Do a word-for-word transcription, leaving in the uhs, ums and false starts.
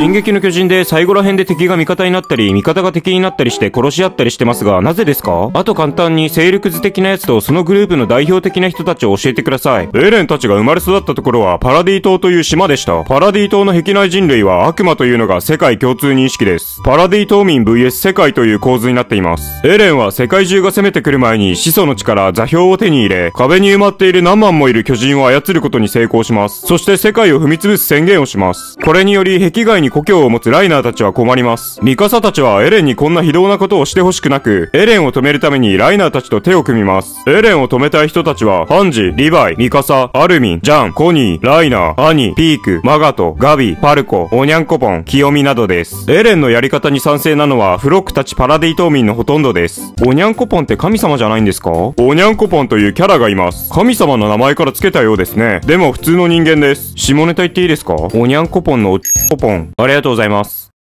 進撃の巨人で最後ら辺で敵が味方になったり、味方が敵になったりして殺し合ったりしてますが、なぜですか？あと簡単に勢力図的なやつとそのグループの代表的な人たちを教えてください。エレンたちが生まれ育ったところはパラディ島という島でした。パラディ島の壁内人類は悪魔というのが世界共通認識です。パラディ島民 ブイエス 世界という構図になっています。エレンは世界中が攻めてくる前に始祖の地から座標を手に入れ、壁に埋まっている何万もいる巨人を操ることに成功します。そして世界を踏み潰す宣言をします。これにより壁外に故郷を持つライナーたちは困ります。ミカサたちはエレンにこんな非道なことをしてほしくなく、エレンを止めるためにライナーたちと手を組みます。エレンを止めたい人たちは、ハンジ、リヴァイ、ミカサ、アルミン、ジャン、コニー、ライナー、アニ、ピーク、マガト、ガビ、パルコ、オニャンコポン、キヨミなどです。エレンのやり方に賛成なのはフロックたちパラディ島民のほとんどです。オニャンコポンって神様じゃないんですか？オニャンコポンというキャラがいます。神様の名前からつけたようですね。でも普通の人間です。下ネタ言っていいですか？オニャンコポンのおっちょこぽん。ありがとうございます。